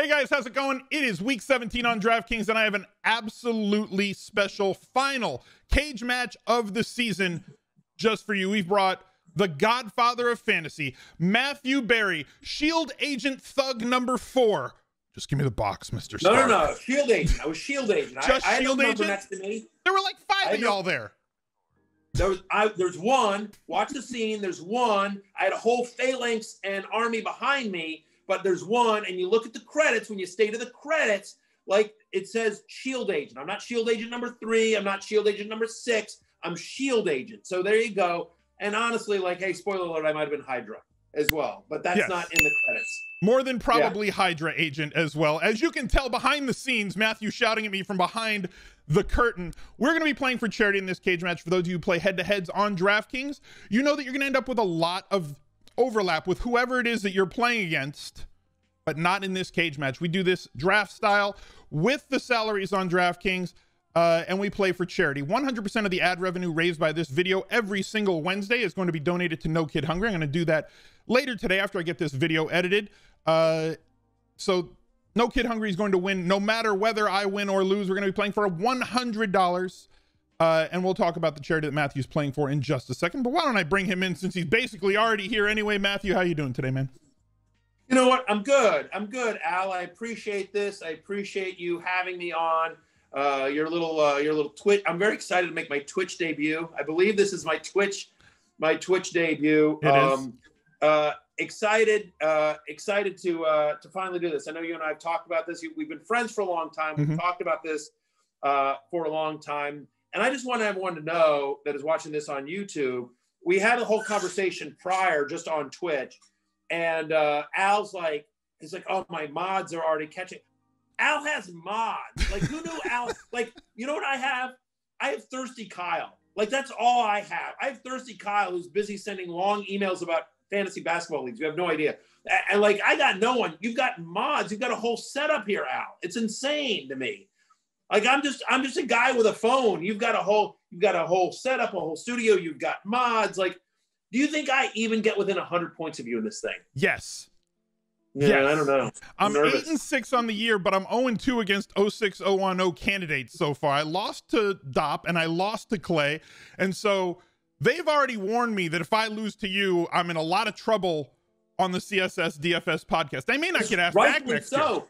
Hey guys, how's it going? It is week 17 on DraftKings, and I have an absolutely special final cage match of the season just for you. We've brought the godfather of fantasy, Matthew Berry, shield agent thug number 4. Just give me the box, Mr. Stark. No, shield agent. I was shield agent. Just I shield agent? Next to me. There were like 5 of y'all there. There's one. Watch the scene. There's one. I had a whole phalanx and army behind me. But there's one, and you look at the credits. When you stay to the credits, like it says shield agent. I'm not shield agent number 3. I'm not shield agent number 6. I'm shield agent. So there you go. And honestly, like, hey, spoiler alert, I might have been Hydra as well. But that's not in the credits. More than probably Hydra agent as well. As you can tell behind the scenes, Matthew shouting at me from behind the curtain. We're going to be playing for charity in this cage match. For those of you who play head-to-heads on DraftKings, you know that you're going to end up with a lot of overlap with whoever it is that you're playing against, but not in this cage match. We do this draft style with the salaries on DraftKings, and we play for charity. 100% of the ad revenue raised by this video every single Wednesday is going to be donated to No Kid Hungry. I'm going to do that later today after I get this video edited. So No Kid Hungry is going to win no matter whether I win or lose. We're going to be playing for $100. And we'll talk about the charity that Matthew's playing for in just a second. But why don't I bring him in since he's basically already here anyway. Matthew, how you doing today, man? You know what? I'm good. I'm good, Al. I appreciate this. I appreciate you having me on your little Twitch. I'm very excited to make my Twitch debut. I believe this is my Twitch debut. It is. Excited to finally do this. I know you and I have talked about this. We've been friends for a long time. We've talked about this for a long time. And I just want everyone to know that is watching this on YouTube, we had a whole conversation prior just on Twitch. And Al's like, he's like, oh, my mods are already catching. Al has mods. Like, who knew Al? Like, you know what I have? I have Thirsty Kyle. Like, that's all I have. I have Thirsty Kyle who's busy sending long emails about fantasy basketball leagues. You have no idea. And, like, I got no one. You've got mods. You've got a whole setup here, Al. It's insane to me. Like, I'm just a guy with a phone. You've got a whole setup, a whole studio. You've got mods. Like, do you think I even get within 100 points of you in this thing? Yes. Yeah, yes. I don't know. I'm 8-6 on the year, but I'm 0-2 against 06010 candidates so far. I lost to Dop and I lost to Clay, and so they've already warned me that if I lose to you, I'm in a lot of trouble on the CSS DFS podcast. They may not get asked back next year.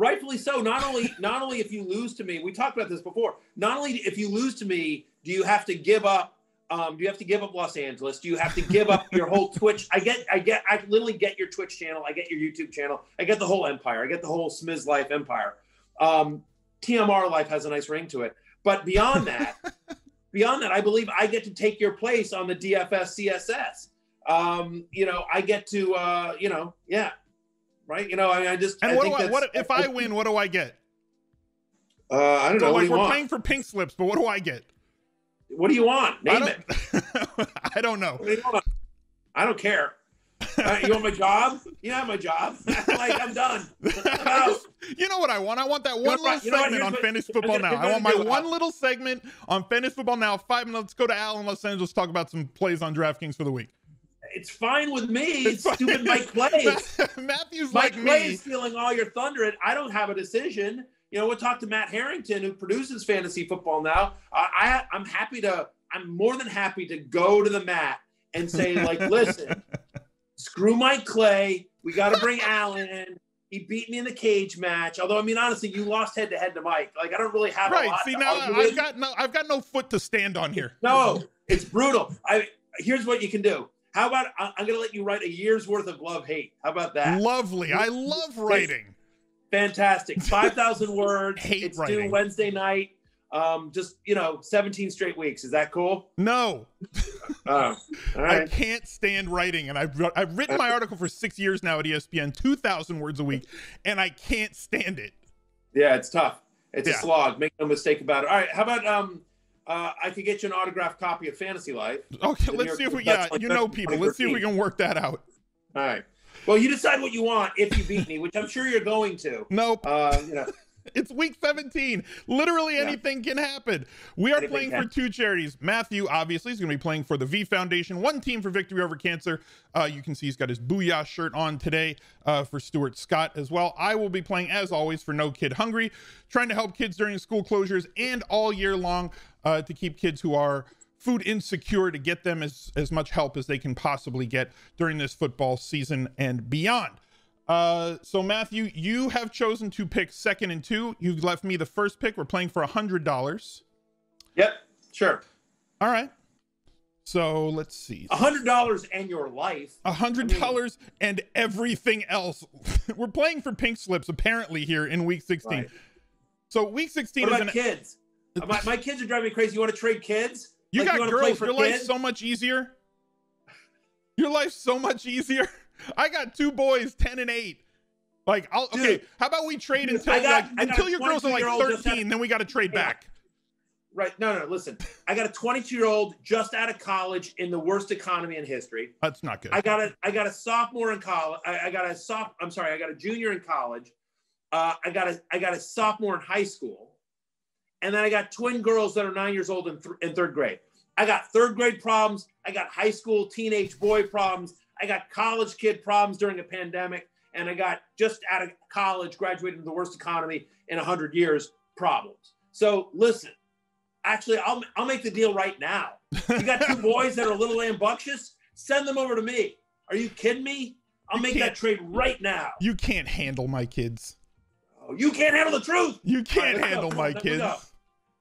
Rightfully so. Not only if you lose to me, we talked about this before. Not only if you lose to me, do you have to give up? Do you have to give up Los Angeles? Do you have to give up your whole Twitch? I literally get your Twitch channel. I get your YouTube channel. I get the whole empire. I get the whole Smiz Life empire. TMR Life has a nice ring to it. But beyond that, I believe I get to take your place on the DFS CSS. You know, I get to, you know, yeah. Right, you know, I mean, I just. And what if I win? What do I get? I don't know. Like, we're playing for pink slips, but what do I get? What do you want? Name it. I don't know. I don't care. You want my job? You don't have my job. Like, I'm done. You know what I want? I want that one little segment on Fantasy Football Now. I want my one little segment on Fantasy Football Now. 5 minutes. Go to Al in Los Angeles. Talk about some plays on DraftKings for the week. It's fine with me. It's stupid Mike Clay. Matthew's Mike like Clay me. Is stealing all your thunder, and I don't have a decision. You know, we'll talk to Matt Harrington, who produces Fantasy Football Now. I'm more than happy to go to the Matt and say, like, listen, screw Mike Clay. We got to bring Allen in. He beat me in the cage match. Although, I mean, honestly, you lost head-to-head to Mike. Like, I don't really have a lot. See, now I've got no foot to stand on here. No, it's brutal. Here's what you can do. How about I'm going to let you write a year's worth of love hate? How about that? Lovely. I love writing. Fantastic. 5,000 words. Hate it's writing. Due Wednesday night. Just, you know, 17 straight weeks. Is that cool? No. Oh, all right. I can't stand writing. And I've written my article for 6 years now at ESPN, 2,000 words a week, and I can't stand it. Yeah, it's tough. It's a slog. Make no mistake about it. All right. How about I could get you an autographed copy of Fantasy Life. Okay, let's see if we Let's see if we can work that out. All right. Well, you decide what you want if you beat me, which I'm sure you're going to. Nope. You know, It's week 17. Literally anything can happen. We are playing for two charities. Matthew, obviously, is going to be playing for the V Foundation. One team for victory over cancer. You can see he's got his Booyah shirt on today for Stuart Scott as well. I will be playing, as always, for No Kid Hungry, trying to help kids during school closures and all year long to keep kids who are food insecure, to get them as much help as they can possibly get during this football season and beyond. So Matthew, you have chosen to pick 2nd and 2. You've left me the first pick. We're playing for $100. Yep. Sure. All right. So let's see. $100 and your life. $100 and everything else. We're playing for pink slips apparently here in week 16. Right. So week 16 is about kids. My kids are driving me crazy. You want to trade kids? You like, got girls. Your life's so much easier. Your life's so much easier. I got two boys, 10 and 8. Like, okay. How about we trade until your girls are like 13? Then we got to trade back. Right? No, no. Listen, I got a 22-year-old just out of college in the worst economy in history. That's not good. I got a sophomore in college. I got a junior in college. I got a sophomore in high school. And then I got twin girls that are 9 years old in 3rd grade. I got 3rd grade problems. I got high school teenage boy problems. I got college kid problems during a pandemic. And I got just out of college, graduated from the worst economy in 100 years problems. So listen, actually, I'll make the deal right now. You got two boys that are a little rambunctious? Send them over to me. Are you kidding me? I'll make that trade right now. You can't handle my kids. Oh, you can't handle the truth. You can't handle my kids.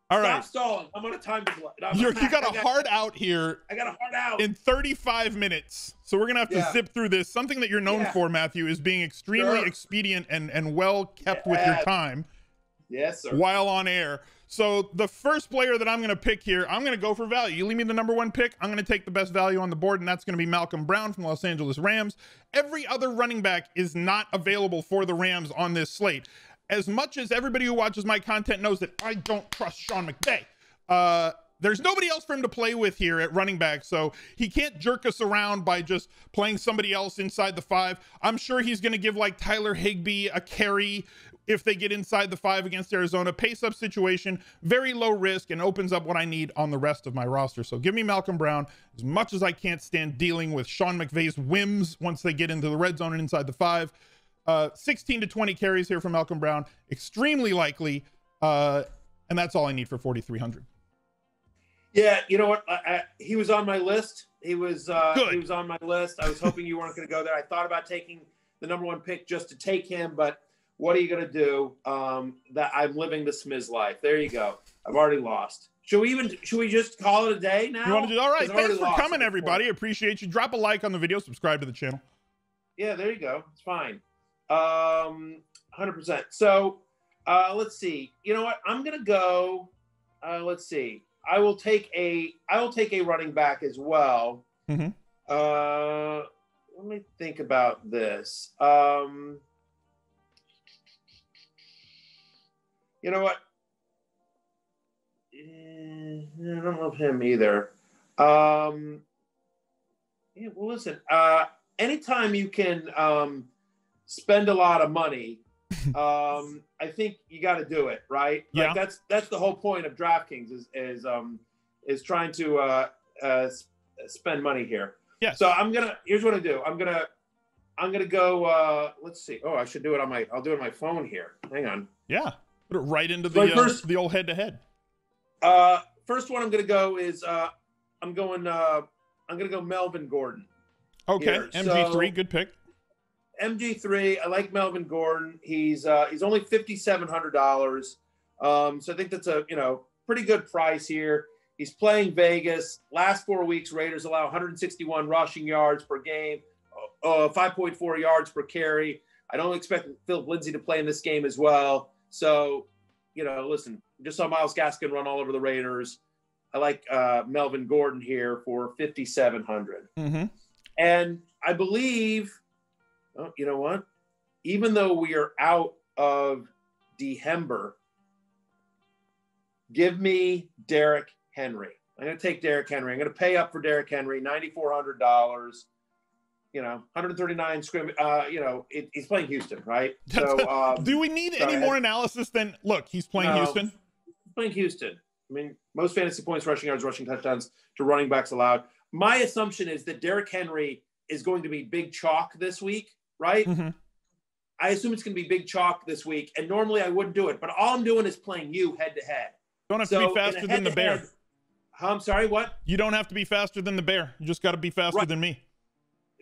All right. Stop stalling. I'm on a time delay. You got a hard out here. I got a hard out. In 35 minutes. So we're going to have to zip through this. Something that you're known for, Matthew, is being extremely expedient and well kept with your time. Yes, sir. While on air. So the first player that I'm going to pick here, I'm going to go for value. You leave me the #1 pick. I'm going to take the best value on the board, and that's going to be Malcolm Brown from Los Angeles Rams. Every other running back is not available for the Rams on this slate. As much as everybody who watches my content knows that I don't trust Sean McVay, there's nobody else for him to play with here at running back, so he can't jerk us around by just playing somebody else inside the 5. I'm sure he's going to give, like, Tyler Higbee a carry if they get inside the 5 against Arizona. Pace-up situation, very low risk, and opens up what I need on the rest of my roster. So give me Malcolm Brown, as much as I can't stand dealing with Sean McVay's whims once they get into the red zone and inside the 5. 16 to 20 carries here for Malcolm Brown. Extremely likely. And that's all I need for 4,300. Yeah, you know what? He was on my list. He was on my list. I was hoping you weren't going to go there. I thought about taking the #1 pick just to take him, but what are you going to do? That I'm living the Smiz life. There you go. I've already lost. Should we just call it a day now? You want to do, all right. Thanks for coming, everybody. Appreciate you. Drop a like on the video. Subscribe to the channel. Yeah, there you go. It's fine. 100%. So, let's see, you know what? I'm going to go, let's see. I will take a running back as well. Mm-hmm. Let me think about this. You know what? I don't love him either. Yeah, well, listen, anytime you can, spend a lot of money, I think you got to do it, right? Yeah. Like that's the whole point of DraftKings is trying to spend money here. Yeah. So here's what I do. I'm gonna go. Let's see. Oh, I should do it on my. I'll do it on my phone here. Hang on. Yeah. Put it right into the first, the old head to head. First one I'm gonna go is I'm gonna go Melvin Gordon. Okay. Here. MG3, so, good pick. MG3, I like Melvin Gordon. He's only $5,700, so I think that's a pretty good price here. He's playing Vegas. Last 4 weeks, Raiders allow 161 rushing yards per game, 5.4 yards per carry. I don't expect Philip Lindsay to play in this game as well. So, listen, just saw Myles Gaskin run all over the Raiders. I like Melvin Gordon here for $5,700, and I believe. Oh, you know what? Even though we are out of DeHember, give me Derrick Henry. I'm going to take Derrick Henry. I'm going to pay up for Derrick Henry, $9,400. you know, 139 scrimmage. You know, he's playing Houston, right? So, do we need any more analysis than, look, he's playing Houston? Playing Houston. I mean, most fantasy points, rushing yards, rushing touchdowns to running backs allowed. My assumption is that Derrick Henry is going to be big chalk this week, right? Mm-hmm. I assume it's going to be big chalk this week, and normally I wouldn't do it, but all I'm doing is playing you head-to-head. Don't have to be faster than the bear. I'm sorry, what? You don't have to be faster than the bear. You just got to be faster than me.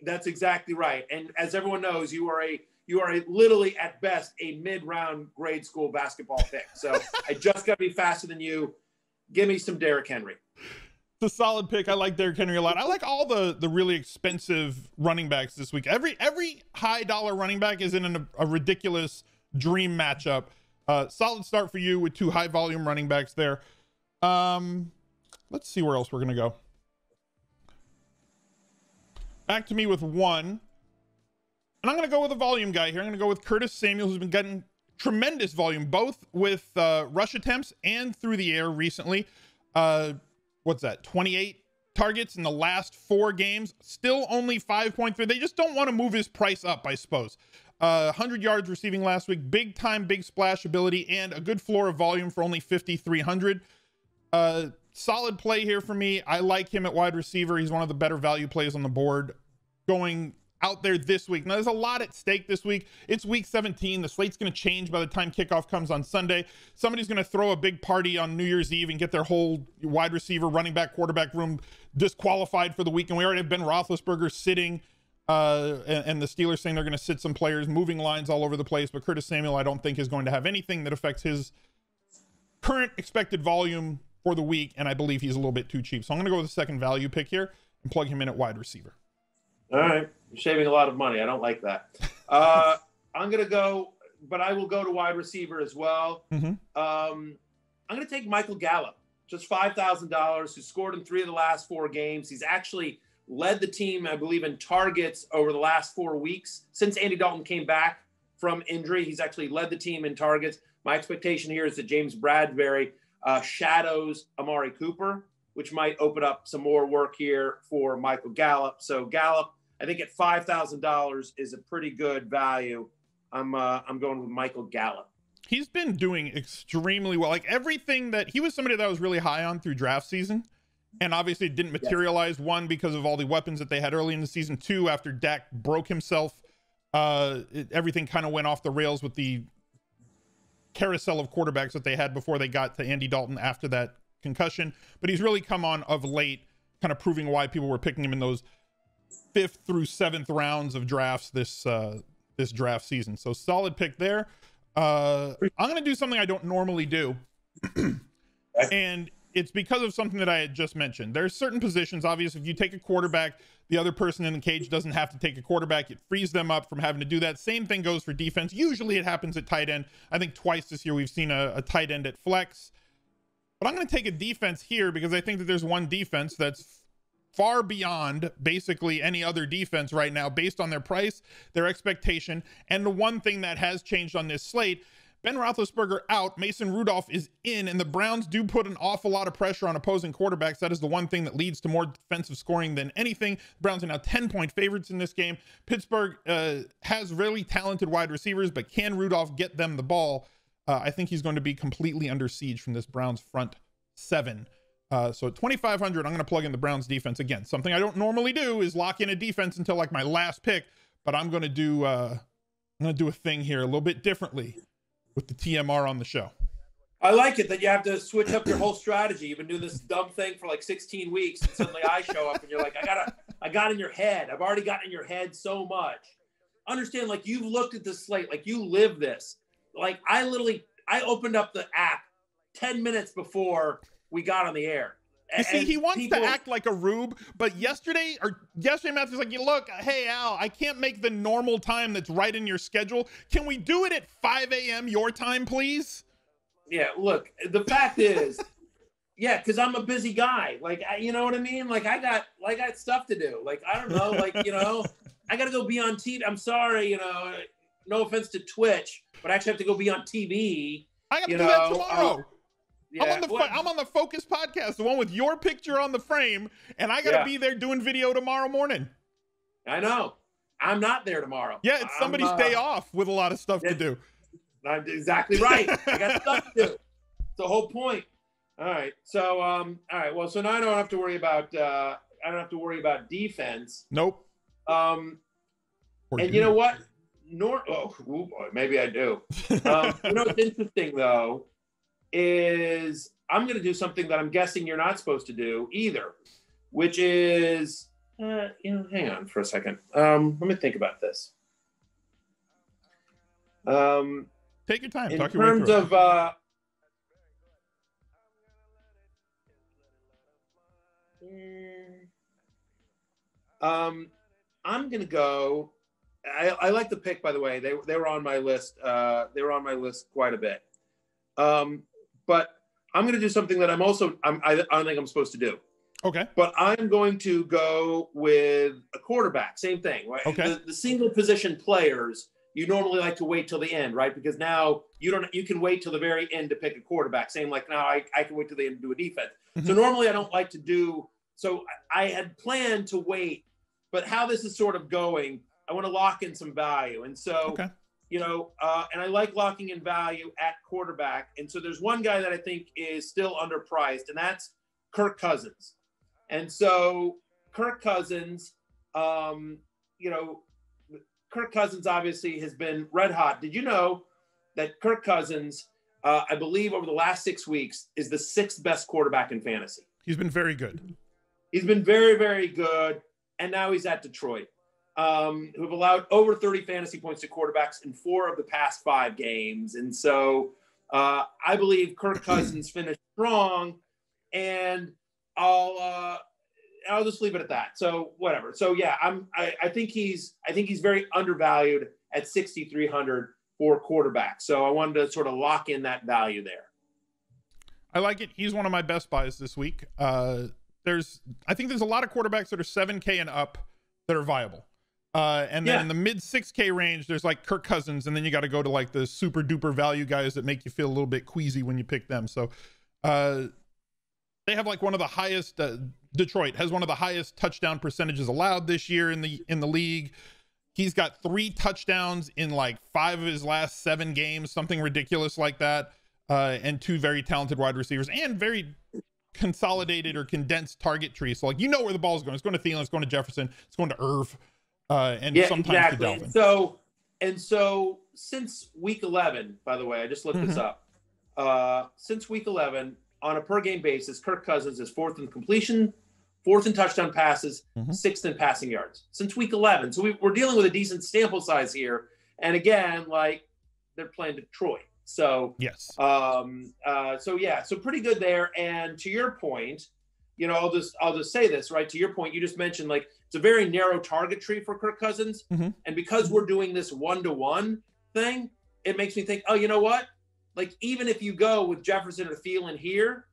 That's exactly right. And as everyone knows, you are literally at best a mid-round grade school basketball pick. So I just got to be faster than you. Give me some Derrick Henry. It's a solid pick. I like Derrick Henry a lot. I like all the really expensive running backs this week. Every high dollar running back is in a ridiculous dream matchup. Solid start for you with two high volume running backs there. Let's see where else we're gonna go. Back to me with one, and I'm gonna go with a volume guy here. I'm gonna go with Curtis Samuel, who's been getting tremendous volume both with rush attempts and through the air recently. What's that, 28 targets in the last 4 games, still only 5.3. They just don't want to move his price up, I suppose. 100 yards receiving last week, big time, big splash ability, and a good floor of volume for only 5,300. Solid play here for me. I like him at wide receiver. He's one of the better value plays on the board going out there this week. Now, there's a lot at stake this week. It's week 17. The slate's going to change by the time kickoff comes on Sunday. Somebody's going to throw a big party on New Year's Eve and get their whole wide receiver, running back, quarterback room disqualified for the week. And we already have Ben Roethlisberger sitting and the Steelers saying they're going to sit some players, moving lines all over the place. But Curtis Samuel, I don't think, is going to have anything that affects his current expected volume for the week. And I believe he's a little bit too cheap. So I'm going to go with the second value pick here and plug him in at wide receiver. All right. You're shaving a lot of money. I don't like that. I'm going to go, but I will go to wide receiver as well. Mm-hmm. I'm going to take Michael Gallup, just $5,000, who scored in 3 of the last 4 games. He's actually led the team, I believe, in targets over the last 4 weeks. Since Andy Dalton came back from injury, he's actually led the team in targets. My expectation here is that James Bradbury shadows Amari Cooper, which might open up some more work here for Michael Gallup. So Gallup, I think at $5,000 is a pretty good value. I'm going with Michael Gallup. He's been doing extremely well. Like everything that he was somebody that I was really high on through draft season, and obviously it didn't materialize. Yes. One, because of all the weapons that they had early in the season. 2, after Dak broke himself, everything kind of went off the rails with the carousel of quarterbacks that they had before they got to Andy Dalton after that concussion. But he's really come on of late, kind of proving why people were picking him in those 5th through 7th rounds of drafts this draft season. So solid pick there. I'm gonna do something I don't normally do and it's because of something that I had just mentioned. There's certain positions, obviously, if you take a quarterback, the other person in the cage doesn't have to take a quarterback. It frees them up from having to do that. Same thing goes for defense. Usually it happens at tight end. I think twice this year we've seen a tight end at flex, but I'm going to take a defense here because I think that there's one defense that's far beyond basically any other defense right now based on their price, their expectation, and the one thing that has changed on this slate. Ben Roethlisberger out, Mason Rudolph is in, and the Browns do put an awful lot of pressure on opposing quarterbacks. That is the one thing that leads to more defensive scoring than anything. The Browns are now 10-point favorites in this game. Pittsburgh has really talented wide receivers, but can Rudolph get them the ball? I think he's going to be completely under siege from this Browns front 7. So at 2,500, I'm going to plug in the Browns defense again. Something I don't normally do is lock in a defense until like my last pick, but I'm going to do a thing here a little bit differently with the TMR on the show. I like it that you have to switch up your whole strategy. You've been doing this dumb thing for like 16 weeks, and suddenly I show up and you're like, I got in your head. I've already gotten in your head so much. Understand, like you've looked at this slate, like you live this. Like I opened up the app 10 minutes before we got on the air. You see, he wants to act like a rube, but yesterday Matthew's like, look, hey, Al, I can't make the normal time that's right in your schedule. Can we do it at 5 a.m. your time, please? Yeah, look, the fact is, yeah, because I'm a busy guy. Like, you know what I mean? Like, I got stuff to do. Like, I don't know. Like, you know, I got to go be on TV. I'm sorry, you know, no offense to Twitch, but I actually have to go be on TV. I got to do that tomorrow. Yeah, I'm on the Focus podcast, the one with your picture on the frame, and I got to be there doing video tomorrow morning. I know. I'm not there tomorrow. Yeah, it's somebody's day off with a lot of stuff to do. I'm exactly right. I got stuff to do. It's the whole point. All right. So, all right. Well, so now I don't have to worry about. I don't have to worry about defense. Nope. And you know what? Oh boy, maybe I do. You know what's interesting though is I'm going to do something that I'm guessing you're not supposed to do either, which is you know, hang on for a second. Let me think about this. Take your time. Talk your way through it. In terms of I'm going to go. I like the pick, by the way. They were on my list. They were on my list quite a bit. But I'm going to do something that I don't think I'm supposed to do. Okay. But I'm going to go with a quarterback. Same thing, right? Okay. The single position players, you normally like to wait till the end, right? Because now you can wait till the very end to pick a quarterback. Same like now I can wait till the end to do a defense. Mm-hmm. So normally I don't like to do. So I had planned to wait, but how this is sort of going, I want to lock in some value. And so, okay, you know, and I like locking in value at quarterback. And so there's one guy that I think is still underpriced, and that's Kirk Cousins. And so Kirk Cousins, you know, Kirk Cousins obviously has been red hot. Did you know that Kirk Cousins, I believe over the last 6 weeks, is the 6th best quarterback in fantasy? He's been very good. He's been very, very good. And now he's at Detroit, who have allowed over 30 fantasy points to quarterbacks in 4 of the past 5 games. And so I believe Kirk Cousins finished strong, and I'll just leave it at that. So whatever. So yeah, I think he's very undervalued at 6,300 for quarterback. So I wanted to sort of lock in that value there. I like it. He's one of my best buys this week. I think there's a lot of quarterbacks that are 7K and up that are viable. And then in the mid 6K range, there's like Kirk Cousins, and then you got to go to like the super duper value guys that make you feel a little bit queasy when you pick them. So they have like one of the highest, Detroit has one of the highest touchdown percentages allowed this year in the league. He's got 3 touchdowns in like 5 of his last 7 games, something ridiculous like that. And 2 very talented wide receivers and very consolidated or condensed target tree. So like, you know where the ball is going. It's going to Thielen, it's going to Jefferson, it's going to Irv, and sometimes to Dalvin. And so since week 11, by the way, I just looked this up, since week 11 on a per game basis, Kirk Cousins is 4th in completion, 4th in touchdown passes, 6th in passing yards since week 11. So we're dealing with a decent sample size here. And again, like they're playing Detroit. So, yes. So pretty good there. And to your point, you know, I'll just say this, right? To your point, you just mentioned like, it's a very narrow target tree for Kirk Cousins. And because we're doing this one-to-one thing, it makes me think, oh, you know what? Like, even if you go with Jefferson or Thielen here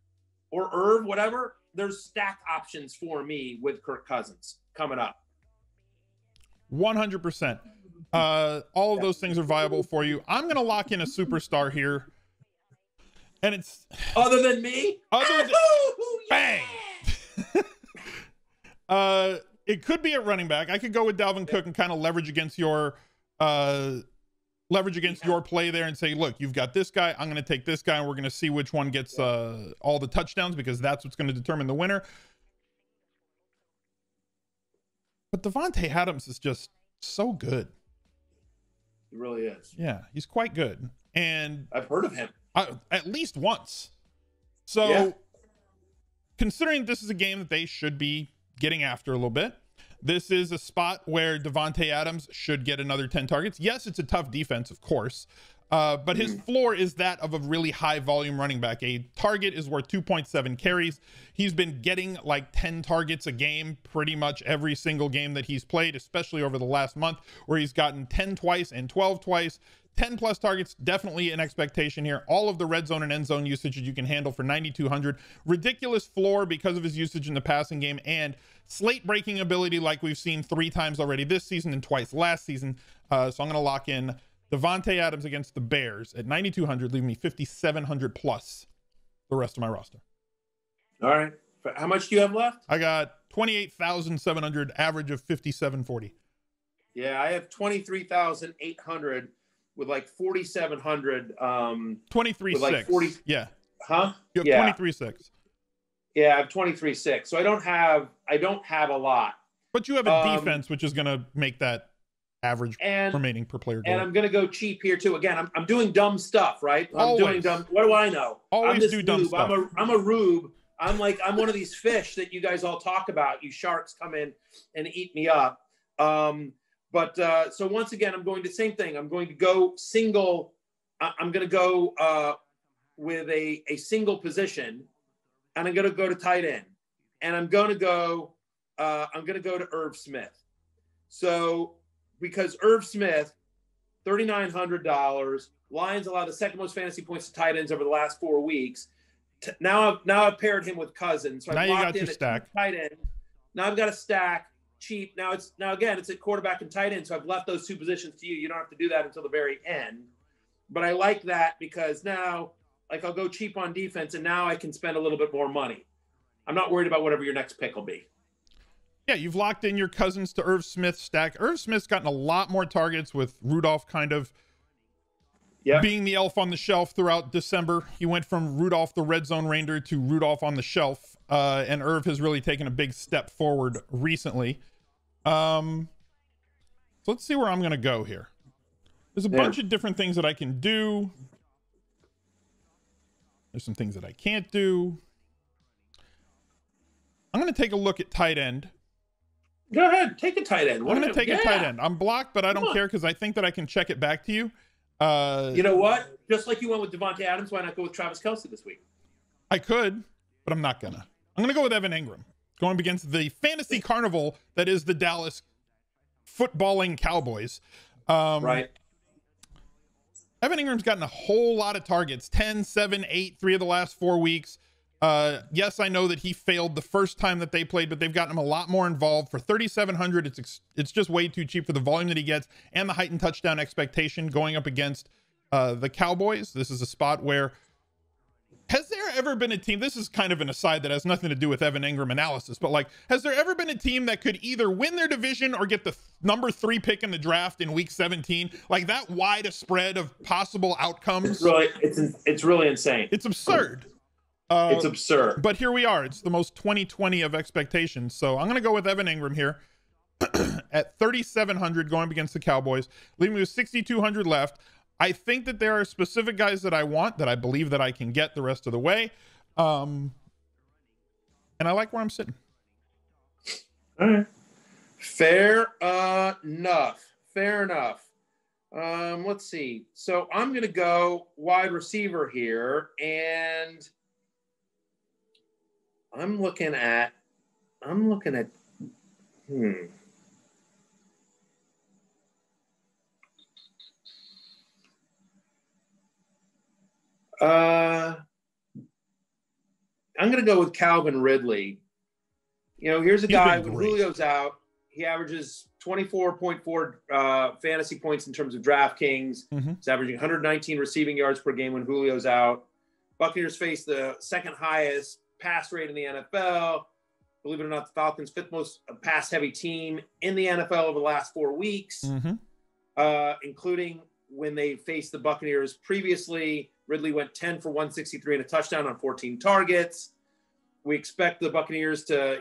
or Irv, whatever, there's stack options for me with Kirk Cousins coming up. 100%. All of those things are viable for you. I'm going to lock in a superstar here. And it's other than me. Bang. It could be at running back. I could go with Dalvin Cook and kind of leverage against your play there and say, look, you've got this guy. I'm going to take this guy. And we're going to see which one gets all the touchdowns, because that's what's going to determine the winner. But Devontae Adams is just so good. He really is. Yeah, he's quite good. And I've heard of him at least once. So considering this is a game that they should be getting after a little bit, this is a spot where Devontae Adams should get another 10 targets. Yes, it's a tough defense, of course, but his floor is that of a really high volume running back. A target is worth 2.7 carries. He's been getting like 10 targets a game pretty much every single game that he's played, especially over the last month, where he's gotten 10 twice and 12 twice. 10 plus targets, definitely an expectation here. All of the red zone and end zone usage that you can handle for 9,200. Ridiculous floor because of his usage in the passing game and slate breaking ability, like we've seen 3 times already this season and twice last season. So I'm going to lock in Devontae Adams against the Bears at 9,200, leaving me 5,700 plus the rest of my roster. All right. How much do you have left? I got 28,700, average of 5,740. Yeah, I have 23,800 with like 4,700. 23.6. Like 40... Yeah. Huh? You have 23.6. Yeah, I have 23.6. So I don't have a lot. But you have a defense, which is going to make that average remaining per player. And I'm going to go cheap here too. Again, I'm doing dumb stuff, right? I'm doing dumb. What do I know? Always do dumb stuff. I'm a rube. I'm one of these fish that you guys all talk about. You sharks come in and eat me up. So once again, I'm going to same thing. I'm going to go single. I'm going to go with a single position, and I'm going to go to tight end, and I'm going to go to Irv Smith. So because Irv Smith, $3,900, Lions allow the second most fantasy points to tight ends over the last 4 weeks. Now I've paired him with Cousins. So now I've locked in a tight end. Now I've got a stack cheap. Now again it's at quarterback and tight end. So I've left those two positions to you. You don't have to do that until the very end. But I like that because now, like, I'll go cheap on defense, and now I can spend a little bit more money. I'm not worried about whatever your next pick will be. Yeah, you've locked in your Cousins to Irv Smith stack. Irv Smith's gotten a lot more targets with Rudolph kind of being the elf on the shelf throughout December. He went from Rudolph the red zone reindeer to Rudolph on the shelf, and Irv has really taken a big step forward recently. So let's see where I'm going to go here. There's a bunch of different things that I can do. There's some things that I can't do. I'm going to take a look at tight end. Go ahead. Take a tight end. I'm going to take a tight end. I'm blocked, but I don't care because I think that I can check it back to you. You know what? Just like you went with Devontae Adams, why not go with Travis Kelce this week? I could, but I'm not going to. I'm going to go with Evan Engram, going against the fantasy carnival that is the Dallas footballing Cowboys. Right. Evan Ingram's gotten a whole lot of targets, 10, 7, 8, 3 of the last 4 weeks. Yes, I know that he failed the first time that they played, but they've gotten him a lot more involved. For $3,700, it's just way too cheap for the volume that he gets and the heightened touchdown expectation going up against the Cowboys. This is a spot where, has there ever been a team, this is kind of an aside that has nothing to do with Evan Engram analysis, but like, has there ever been a team that could either win their division or get the number 3 pick in the draft in week 17? Like, that wide a spread of possible outcomes. It's really insane. It's absurd. It's absurd. But here we are. It's the most 2020 of expectations. So I'm going to go with Evan Engram here at 3,700 going up against the Cowboys, leaving me with 6,200 left. I think that there are specific guys that I want that I believe that I can get the rest of the way. And I like where I'm sitting. All right. Fair enough. Fair enough. Let's see. So I'm going to go wide receiver here, and I'm looking at I'm going to go with Calvin Ridley. You know, here's a guy when Julio's out, he averages 24.4 fantasy points in terms of DraftKings. He's averaging 119 receiving yards per game when Julio's out. Buccaneers face the second highest pass rate in the NFL. Believe it or not, the Falcons, fifth most pass heavy team in the NFL over the last 4 weeks, including when they faced the Buccaneers previously. Ridley went 10 for 163 and a touchdown on 14 targets. We expect the Buccaneers to,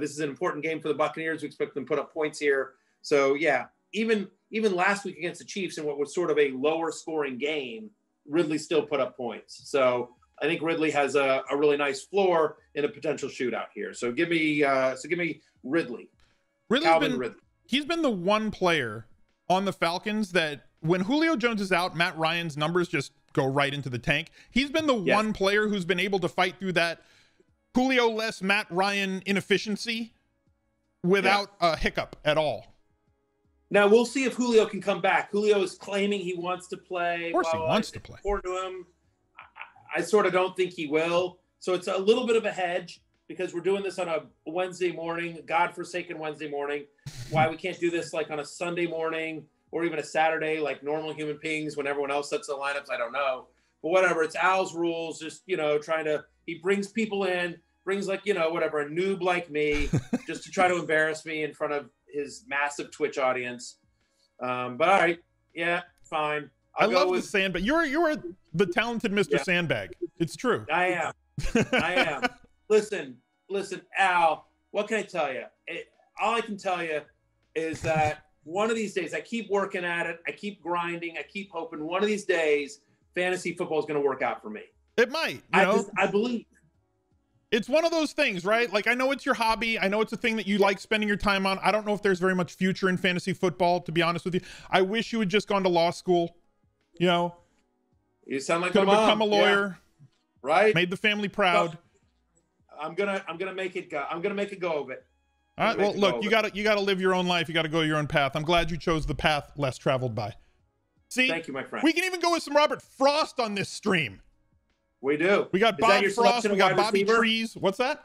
this is an important game for the Buccaneers. We expect them to put up points here. So yeah, even last week against the Chiefs in what was sort of a lower scoring game, Ridley still put up points. So I think Ridley has a really nice floor in a potential shootout here. So give me Ridley. Ridley. He's been the one player on the Falcons that when Julio Jones is out, Matt Ryan's numbers just go right into the tank. He's been the one player who's been able to fight through that Julio-less Matt Ryan inefficiency without a hiccup at all. Now, we'll see if Julio can come back. Julio is claiming he wants to play. Of course he wants to play. According to him, I sort of don't think he will. So it's a little bit of a hedge because we're doing this on a Wednesday morning, godforsaken Wednesday morning. Why we can't do this like on a Sunday morning or even a Saturday, like normal human beings when everyone else sets the lineups, I don't know. But whatever, it's Al's rules, just, he brings people in, brings a noob like me just to try to embarrass me in front of his massive Twitch audience. But all right, yeah, fine. I love the sandbag. You're the talented Mr. Sandbag. It's true. I am. Listen, Al, what can I tell you? All I can tell you is that one of these days, I keep working at it. I keep grinding. I keep hoping one of these days, fantasy football is going to work out for me. It might. I believe. It's one of those things, right? Like, I know it's your hobby. I know it's a thing that you like spending your time on. I don't know if there's very much future in fantasy football, to be honest with you. I wish you had just gone to law school. You know, you sound like could have become a lawyer, right? Made the family proud. I'm gonna make it go of it. All right. Well, look, you gotta live your own life. You gotta go your own path. I'm glad you chose the path less traveled by. See, thank you, my friend. We can even go with some Robert Frost on this stream. We do. We got Bob Frost. We got Bobby Trees. What's that?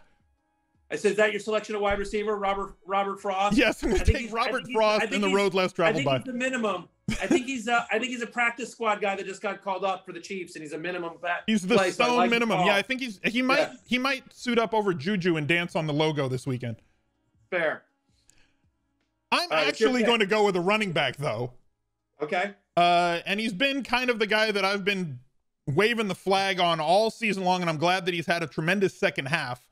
I said, is that your selection of wide receiver, Robert Frost? Yes, I'm gonna take Robert Frost in the road less traveled by. I think he's the minimum. I think he's a practice squad guy that just got called up for the Chiefs, and he's a minimum. He's the stone minimum. Yeah, I think he might suit up over Juju and dance on the logo this weekend. Fair. I'm actually going to go with a running back though. Okay. And he's been kind of the guy that I've been waving the flag on all season long, and I'm glad that he's had a tremendous second half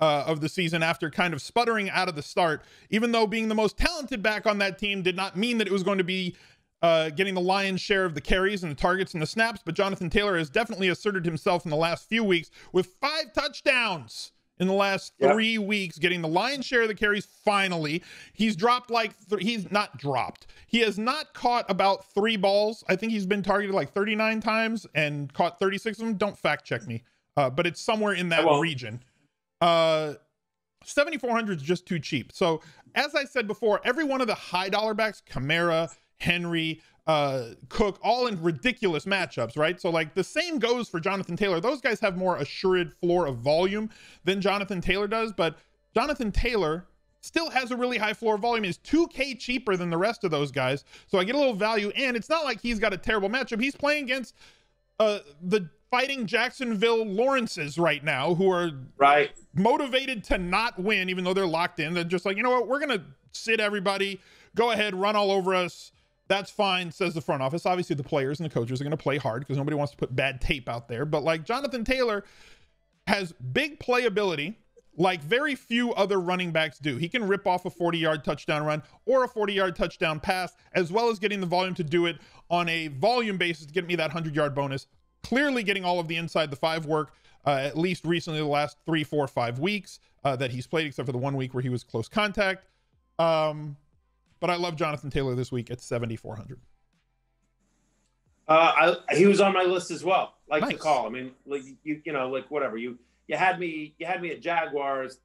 of the season after kind of sputtering out of the start, even though being the most talented back on that team did not mean that it was going to be getting the lion's share of the carries and the targets and the snaps. But Jonathan Taylor has definitely asserted himself in the last few weeks with 5 touchdowns in the last 3 weeks, getting the lion's share of the carries. Finally, he has not caught about 3 balls. I think he's been targeted like 39 times and caught 36 of them. Don't fact check me, but it's somewhere in that region. 7,400 is just too cheap. So as I said before, every one of the high dollar backs, Kamara, Henry, Cook, all in ridiculous matchups, right? So like the same goes for Jonathan Taylor. Those guys have more assured floor of volume than Jonathan Taylor does, but Jonathan Taylor still has a really high floor of volume. He's $2K cheaper than the rest of those guys. So I get a little value, and it's not like he's got a terrible matchup. He's playing against the fighting Jacksonville Lawrences right now, who are motivated to not win, even though they're locked in. They're just like, you know what? We're going to sit everybody. Go ahead, run all over us. That's fine, says the front office. Obviously, the players and the coaches are going to play hard because nobody wants to put bad tape out there. But like Jonathan Taylor has big playability like very few other running backs do. He can rip off a 40-yard touchdown run or a 40-yard touchdown pass, as well as getting the volume to do it on a volume basis to get me that 100-yard bonus. Clearly getting all of the inside the 5 work, at least recently the last 3, 4, 5 weeks that he's played, except for the 1 week where he was close contact. But I love Jonathan Taylor this week at 7,400. He was on my list as well. Like nice. The call. I mean, like you know, like whatever you had me at Jaguars.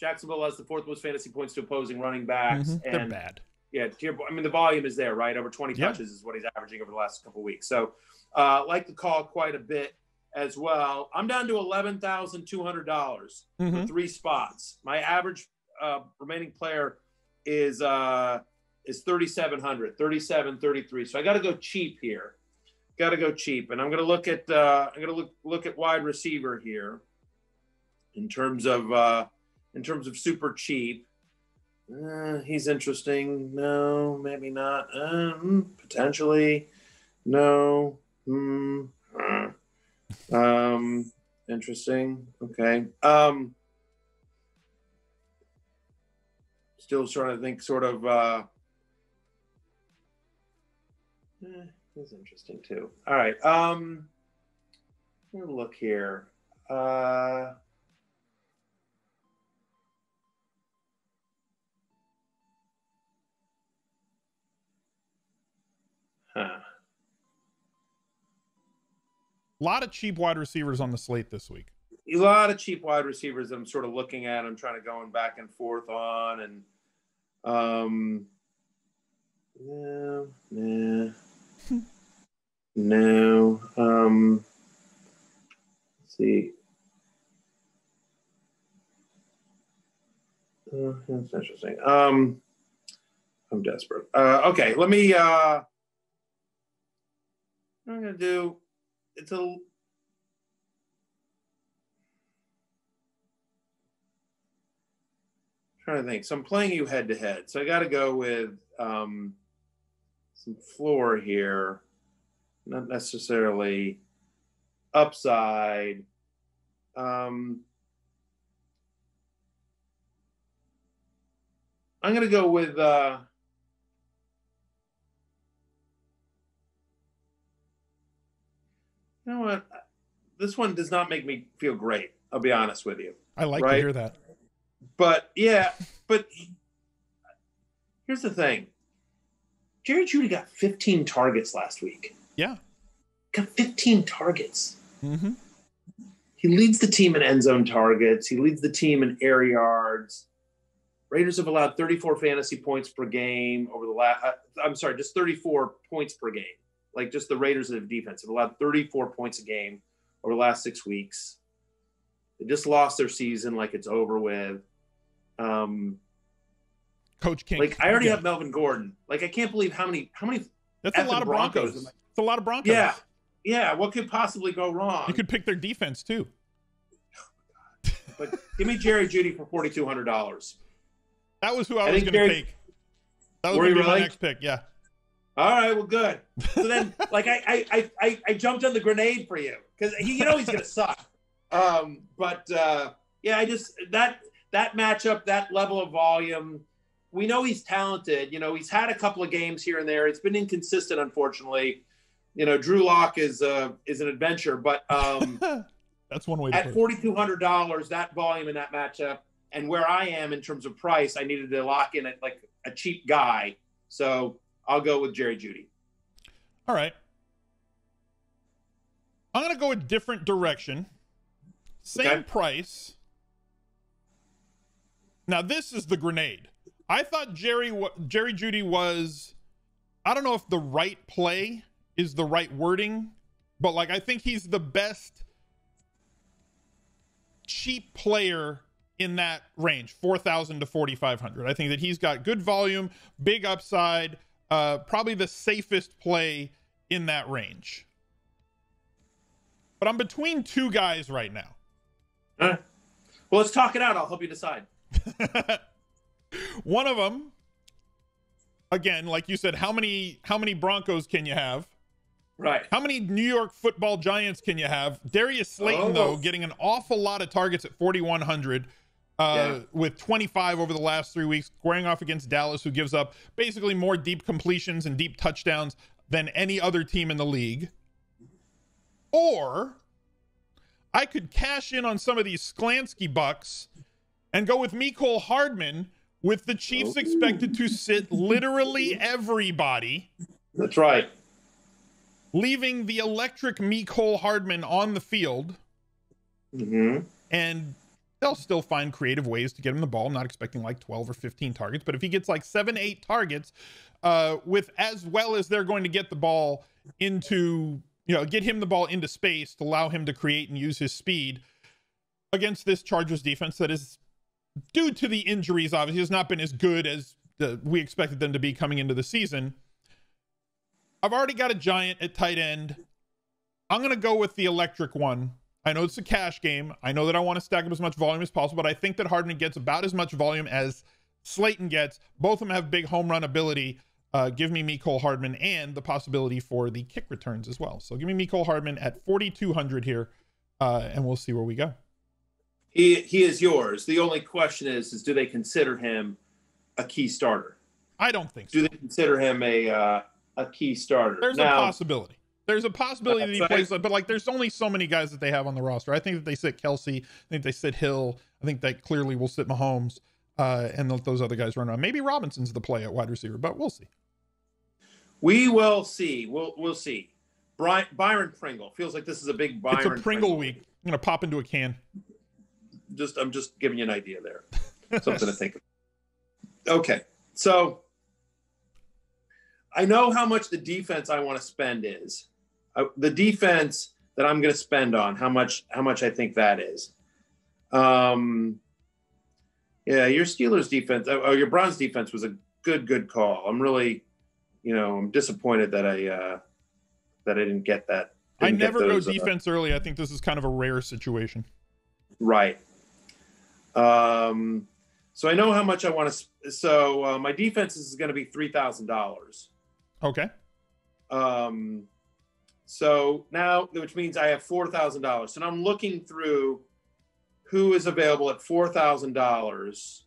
Jacksonville has the 4th most fantasy points to opposing running backs. And they're bad. Yeah, I mean the volume is there, right? Over 20 touches is what he's averaging over the last couple of weeks. So, like the call quite a bit as well. I'm down to $11,200 for 3 spots. My average remaining player is. Is 3,700, 37, 33. So I got to go cheap here. Got to go cheap, and I'm going to look at I'm going to look at wide receiver here. In terms of super cheap, he's interesting. No, maybe not. Potentially, no. Interesting. Okay. Still trying to think. Sort of. That's interesting too. All right. Let me look here. A lot of cheap wide receivers on the slate this week. A lot of cheap wide receivers that I'm sort of looking at. I'm trying to go back and forth on, and No. Let's see. That's interesting. I'm desperate. Okay, let me. I'm gonna do. It's a. trying to think. So I'm playing you head to head. So I got to go with some floor here, not necessarily upside. I'm going to go with you know what? This one does not make me feel great. I'll be honest with you. I like to hear that. But, yeah, but here's the thing. Jerry Jeudy got 15 targets last week. Yeah. Got 15 targets. Mm-hmm. He leads the team in end zone targets. He leads the team in air yards. Raiders have allowed 34 fantasy points per game over the last – I'm sorry, just 34 points per game. Like, just the Raiders of defense have allowed 34 points a game over the last 6 weeks. They just lost their season like it's over with. Coach King. Like, I already have Melvin Gordon. Like, I can't believe how many – That's a lot of Broncos. It's a lot of Broncos. Yeah. Yeah, what could possibly go wrong? You could pick their defense, too. Oh, my God. But give me Jerry Jeudy for $4,200. That was who I was going to take. That was going to be my next pick, yeah. All right, well, good. So then, like, I jumped on the grenade for you because you know he's going to suck. Yeah, I just that matchup, that level of volume. We know he's talented. You know, he's had a couple of games here and there. It's been inconsistent, unfortunately. You know, Drew Lock is an adventure, but that's one way. At $4,200, that volume in that matchup, and where I am in terms of price, I needed to lock in at like a cheap guy, so I'll go with Jerry Jeudy. All right, I'm going to go a different direction. Same price. Now this is the grenade. I thought Jerry Jeudy was. I don't know if the right play is the right wording, but like I think he's the best cheap player in that range, 4,000 to 4,500. I think that he's got good volume, big upside, probably the safest play in that range. But I'm between two guys right now. Well, let's talk it out. I'll help you decide. One of them, again, like you said, how many Broncos can you have? Right. How many New York football Giants can you have? Darius Slayton, though, getting an awful lot of targets at 4,100 with 25 over the last 3 weeks, squaring off against Dallas, who gives up basically more deep completions and deep touchdowns than any other team in the league. Or I could cash in on some of these Sklansky bucks and go with Mecole Hardman, with the Chiefs expected to sit literally everybody. That's right. Leaving the electric Mecole Hardman on the field. Mm-hmm. And they'll still find creative ways to get him the ball. I'm not expecting like 12 or 15 targets, but if he gets like 7-8 targets with as well as they're going to get the ball into, you know, get him the ball into space to allow him to create and use his speed against this Chargers defense that is, due to the injuries, obviously has not been as good as we expected them to be coming into the season. I've already got a giant at tight end. I'm going to go with the electric one. I know it's a cash game. I know that I want to stack up as much volume as possible, but I think that Hardman gets about as much volume as Slayton gets. Both of them have big home run ability. Give me Mecole Hardman and the possibility for the kick returns as well. So give me Mecole Hardman at 4,200 here, and we'll see where we go. He is yours. The only question is do they consider him a key starter? I don't think so. Do they consider him a key starter? There's a possibility. There's a possibility that he plays, but like there's only so many guys that they have on the roster. I think that they sit Kelsey. I think they sit Hill. I think they clearly will sit Mahomes and let those other guys run on. Maybe Robinson's the play at wide receiver, but we'll see. We will see. We'll see. Byron Pringle. Feels like this is a big Byron Pringle. It's a Pringle week. I'm going to pop into a can. I'm just giving you an idea there. Something to think of. Okay. So I know how much the defense I want to spend is. The defense that I'm going to spend on, how much I think that is. Yeah, your Steelers defense, your Browns defense was a good call. I'm really, you know, I'm disappointed that I didn't get that. I never go defense early. I think this is kind of a rare situation. Right. So I know how much I want to. So my defense is going to be $3,000. Okay. So now, which means I have $4,000. And I'm looking through who is available at $4,000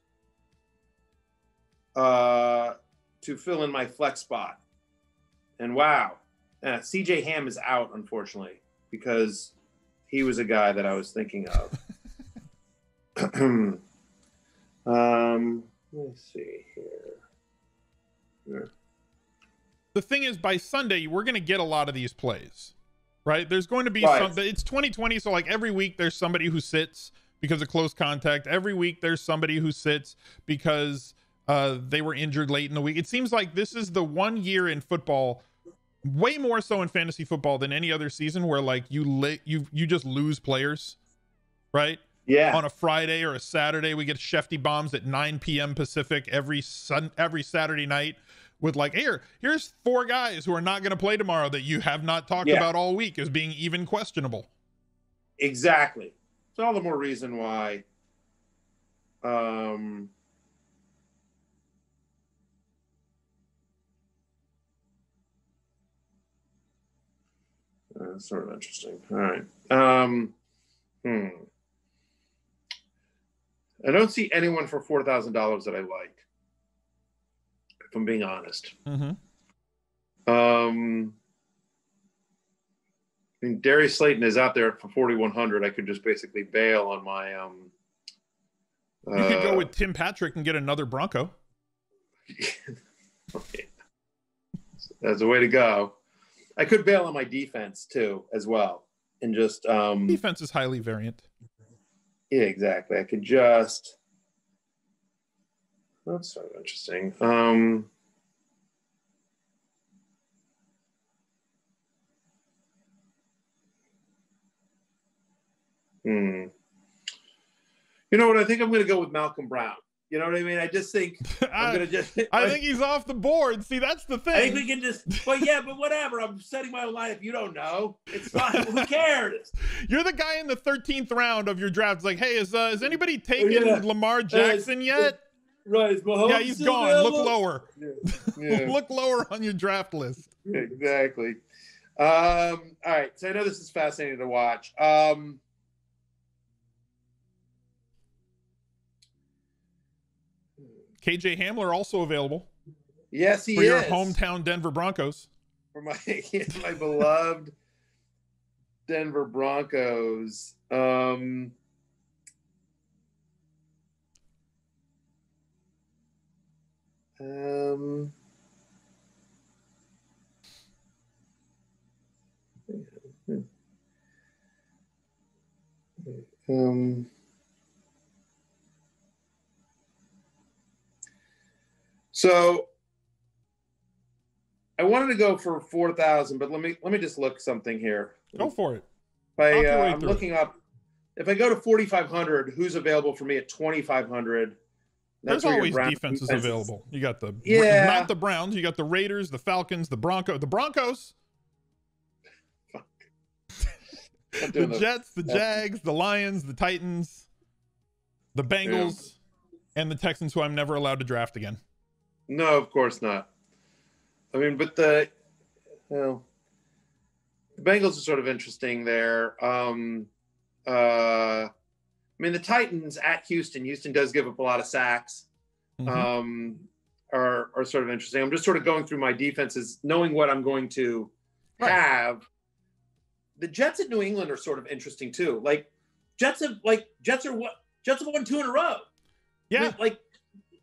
to fill in my flex spot. And wow, CJ Ham is out, unfortunately, because he was a guy that I was thinking of. Let me see here. The thing is, by Sunday, we're going to get a lot of these plays, right? There's going to be some. It's 2020, so like every week there's somebody who sits because of close contact. Every week there's somebody who sits because they were injured late in the week. It seems like this is the one year in football, way more so in fantasy football than any other season, where like you just lose players, right? Yeah. On a Friday or a Saturday, we get Shefty bombs at 9 p.m. Pacific every Saturday night with like, here's four guys who are not going to play tomorrow that you have not talked about all week as being even questionable. Exactly. It's all the more reason why sort of interesting. All right. I don't see anyone for $4,000 that I like, if I'm being honest. Mm-hmm. I mean, Darius Slayton is out there for $4,100. I could just basically bail on my. You could go with Tim Patrick and get another Bronco. Okay. That's a way to go. I could bail on my defense too, as well, and just defense is highly variant. Yeah, exactly. I could just. That's sort of interesting. You know what? I think I'm going to go with Malcolm Brown. You know what I mean? I just think I'm going to just. I think he's off the board. See, that's the thing. I think we can just. But whatever. I'm setting my own lineup. You don't know. It's fine. Who cares? You're the guy in the 13th round of your draft. It's like, hey, is anybody taking Lamar Jackson yet? Right. Is Mahomes he's gone. Available? Look lower. Yeah. Yeah. Look lower on your draft list. Exactly. All right. So I know this is fascinating to watch. KJ Hamler also available. Yes, he is. For your hometown Denver Broncos. For my beloved Denver Broncos. So I wanted to go for 4,000, but let me just look something here. Go for it. I'm looking up. If I go to 4,500, who's available for me at 2,500? There's always defenses available. You got the not the Browns. You got the Raiders, the Falcons, the Broncos, the Jets, the Jags, the Lions, the Titans, the Bengals, and the Texans, who I'm never allowed to draft again. No, of course not. I mean, but the Bengals are sort of interesting there. I mean, the Titans at Houston. Houston does give up a lot of sacks. Are sort of interesting. I'm just sort of going through my defenses, knowing what I'm going to have. The Jets at New England are sort of interesting too. Like Jets have won two in a row. Yeah, I mean, like.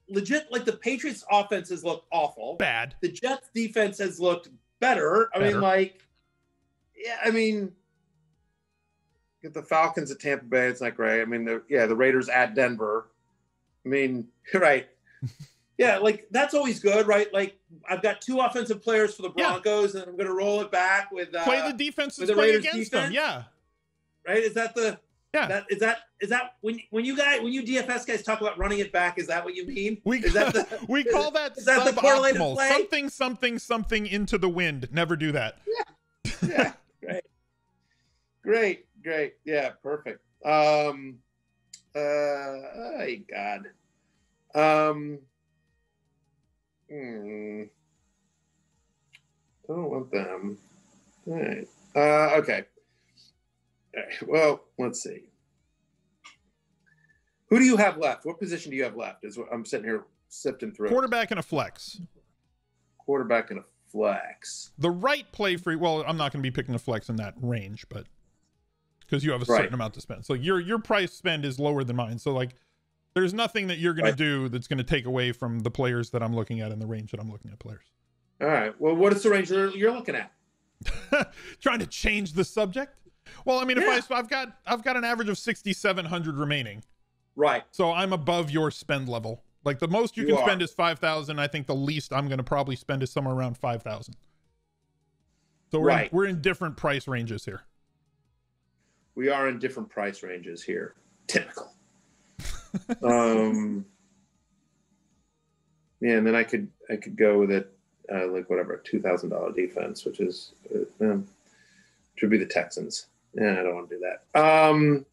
Legit, like the Patriots' offense has looked awful. Bad. The Jets' defense has looked better. I mean, like, yeah, I mean, get the Falcons at Tampa Bay. It's not great. I mean, the Raiders at Denver. I mean, right. Yeah, like, that's always good, right? Like, I've got two offensive players for the Broncos, and I'm going to roll it back with play the defense with the Raiders against them. Yeah. Right? Is that the... Yeah. Is that when you DFS guys talk about running it back? Is that what you mean? We call that suboptimal. Something into the wind. Never do that. Yeah. Yeah. Great. Yeah. Perfect. God. Don't want them. All right. Okay. All right. Well, let's see. Who do you have left? What position do you have left? Is what I'm sitting here sifting through. Quarterback and a flex. Quarterback and a flex. The right play for you. Well, I'm not going to be picking a flex in that range, but because you have a certain amount to spend. So your price spend is lower than mine. So like, there's nothing that you're going to do that's going to take away from the players that I'm looking at in the range that I'm looking at players. All right. Well, what is the range you're looking at? Trying to change the subject? Well, I mean, if I've got an average of 6,700 remaining. Right. So I'm above your spend level. Like the most you can spend is 5,000. I think the least I'm going to probably spend is somewhere around 5,000. So we're in different price ranges here. We are in different price ranges here. Typical. Yeah, and then I could go with it. Like whatever $2,000 defense, which is should be the Texans. Yeah, I don't want to do that.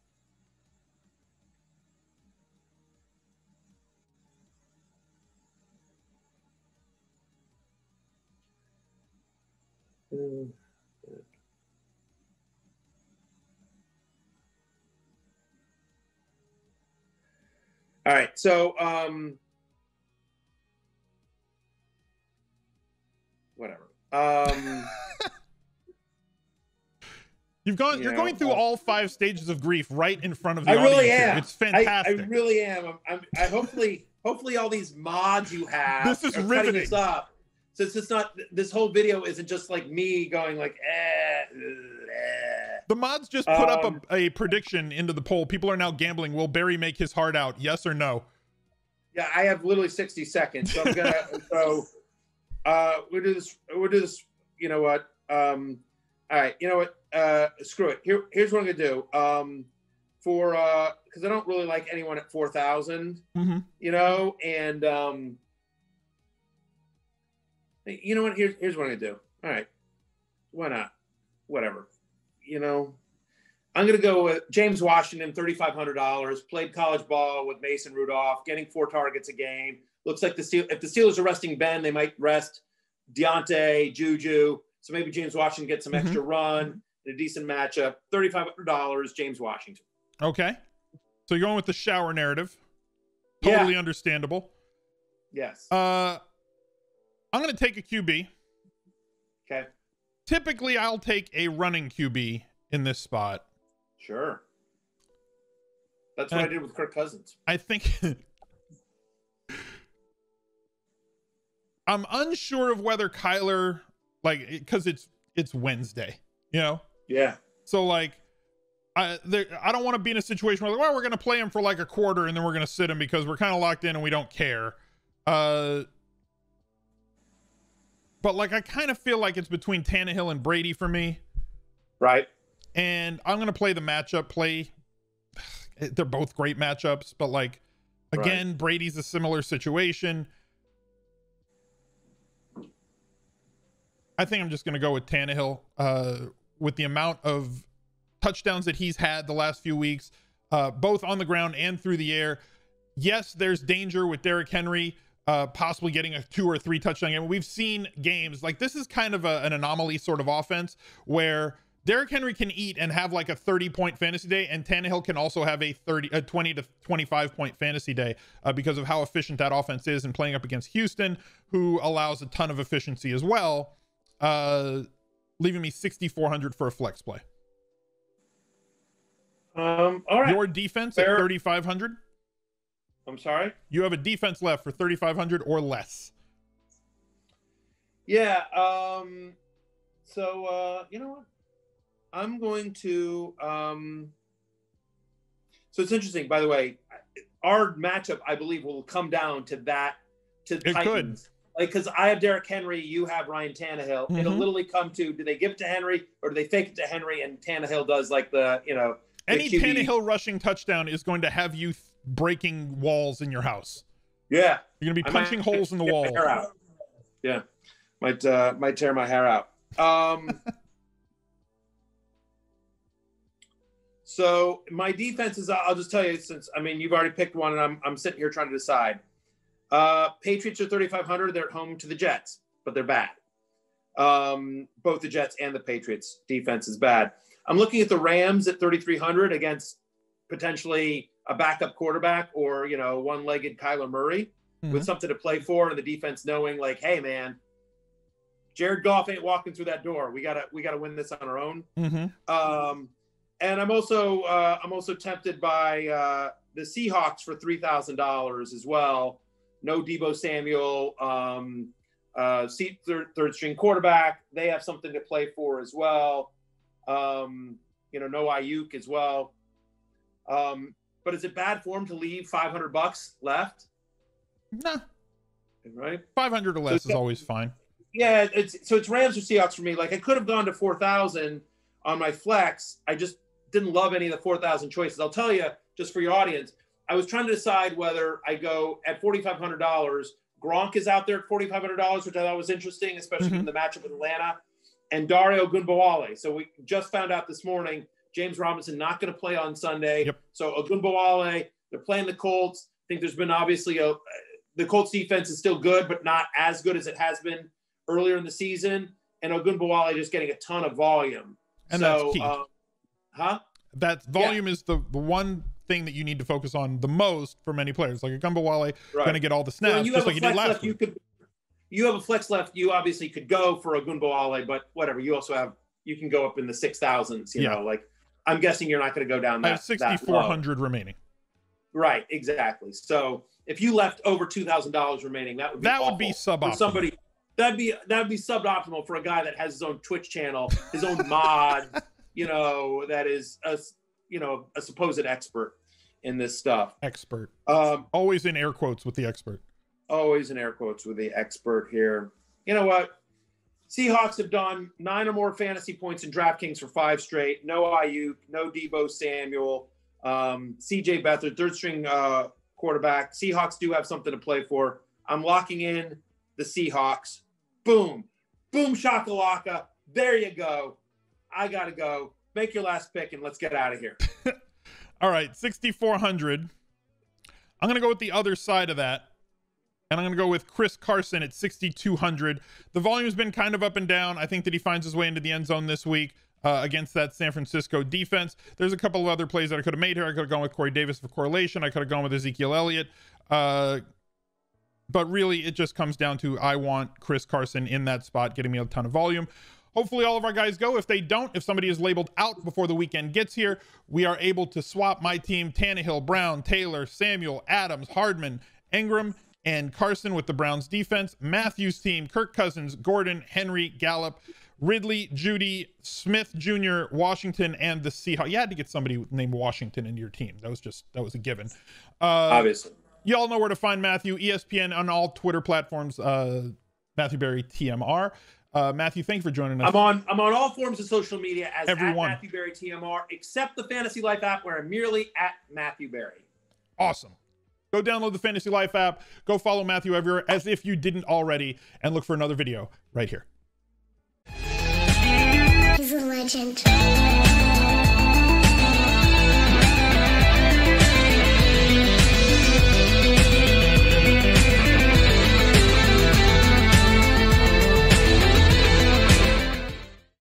All right, so whatever. You're going through all five stages of grief right in front of the audience. I really am. It's fantastic. I really am. I hopefully all these mods you have. This is riveting. This up. So it's just not. This whole video isn't just like me going like The mods just put up a prediction into the poll. People are now gambling. Will Berry make his heart out? Yes or no? Yeah, I have literally 60 seconds. So I'm gonna go. We'll do this. You know what? All right. You know what? Screw it. Here's what I'm gonna do. For because I don't really like anyone at 4,000. Mm-hmm. You know, and you know what? Here's what I'm gonna do. All right. Why not? Whatever. You know, I'm gonna go with James Washington, $3,500. Played college ball with Mason Rudolph, getting 4 targets a game. Looks like if the Steelers are resting Ben, they might rest Deontay, Juju. So maybe James Washington gets some extra run in a decent matchup. $3,500, James Washington. Okay. So you're going with the shower narrative. Totally understandable. Yes. I'm going to take a QB. Okay. Typically, I'll take a running QB in this spot. Sure. That's what I did with Kirk Cousins. I think... I'm unsure of whether Kyler, like, because it's Wednesday, you know? Yeah. So like, I don't want to be in a situation where like, well, we're going to play him for like a quarter and then we're going to sit him because we're kind of locked in and we don't care. But like, I kind of feel like it's between Tannehill and Brady for me. Right. And I'm going to play the matchup play. They're both great matchups, but like, again, Brady's a similar situation. I think I'm just going to go with Tannehill with the amount of touchdowns that he's had the last few weeks, both on the ground and through the air. Yes, there's danger with Derrick Henry possibly getting a 2 or 3 touchdown game. We've seen games like this is kind of an anomaly sort of offense where Derrick Henry can eat and have like a 30-point fantasy day, and Tannehill can also have a 20 to 25-point fantasy day because of how efficient that offense is and playing up against Houston, who allows a ton of efficiency as well. Leaving me 6,400 for a flex play. All right. Your defense at 3,500. I'm sorry. You have a defense left for 3,500 or less. Yeah. So you know what? I'm going to. So it's interesting. By the way, our matchup, I believe, will come down to that. To it Titans. Could. Because I have Derrick Henry, you have Ryan Tannehill. Mm-hmm. It'll literally come to, do they give it to Henry or do they fake it to Henry? And Tannehill does like the, you know. Any QB. Tannehill rushing touchdown is going to have you breaking walls in your house. Yeah. You're going to be punching holes in the wall. Yeah. Might tear my hair out. So my defense is, I'll just tell you, since, I mean, you've already picked one and I'm sitting here trying to decide. Patriots are 3,500. They're at home to the Jets, but they're bad. Both the Jets and the Patriots defense is bad. I'm looking at the Rams at 3,300 against potentially a backup quarterback or, you know, one-legged Kyler Murray with something to play for, and the defense knowing like, hey man, Jared Goff ain't walking through that door. We gotta win this on our own. And I'm also tempted by the Seahawks for $3,000 as well. No Deebo Samuel, third string quarterback. They have something to play for as well. No Ayuk as well. But is it bad form to leave $500 left? Nah. Right? 500 or less is always fine. Yeah, it's Rams or Seahawks for me. Like, I could have gone to 4,000 on my flex. I just didn't love any of the 4,000 choices. I'll tell you, just for your audience, I was trying to decide whether I go at $4,500. Gronk is out there at $4,500, which I thought was interesting, especially in the matchup with Atlanta. And Dario Ogunbowale. So we just found out this morning, James Robinson not going to play on Sunday. Yep. So Ogunbowale, they're playing the Colts. I think there's been obviously the Colts defense is still good, but not as good as it has been earlier in the season. And Ogunbowale just getting a ton of volume. And so, that's key. That volume is the one thing that you need to focus on the most for many players. Like Ogunbowale going to get all the snaps, just like he did last week. You have a flex left. You obviously could go for Ogunbowale, but whatever. You also have, you can go up in the 6,000s, you know, like, I'm guessing you're not going to go down that. I have 6,400 remaining. Right, exactly. So if you left over $2,000 remaining, that would be suboptimal. That'd be suboptimal for a guy that has his own Twitch channel, his own mod, that is a supposed expert in this stuff. Expert. Always in air quotes with the expert. Always in air quotes with the expert here. You know what? Seahawks have done 9 or more fantasy points in DraftKings for 5 straight. No Ayuk, no Deebo Samuel, C.J. Beathard, third-string quarterback. Seahawks do have something to play for. I'm locking in the Seahawks. Boom. Boom shakalaka. There you go. I got to go. Make your last pick, and let's get out of here. All right, 6,400. I'm going to go with the other side of that. And I'm going to go with Chris Carson at 6,200. The volume's been kind of up and down. I think that he finds his way into the end zone this week against that San Francisco defense. There's a couple of other plays that I could have made here. I could have gone with Corey Davis for correlation. I could have gone with Ezekiel Elliott. But really, it just comes down to I want Chris Carson in that spot, getting me a ton of volume. Hopefully all of our guys go. If they don't, if somebody is labeled out before the weekend gets here, we are able to swap my team, Tannehill, Brown, Taylor, Samuel, Adams, Hardman, Engram, and Carson with the Browns defense. Matthew's team, Kirk Cousins, Gordon, Henry, Gallup, Ridley, Jeudy, Smith Jr., Washington, and the Seahawks. You had to get somebody named Washington into your team. That was a given. Obviously. You all know where to find Matthew, ESPN, on all Twitter platforms, Matthew Berry, TMR. Matthew, thank you for joining us. I'm on all forms of social media as everyone. At Matthew Berry, TMR, except the Fantasy Life app where I'm merely at Matthew Berry. Awesome. Go download the Fantasy Life app. Go follow Matthew everywhere as if you didn't already, and look for another video right here. He's a legend.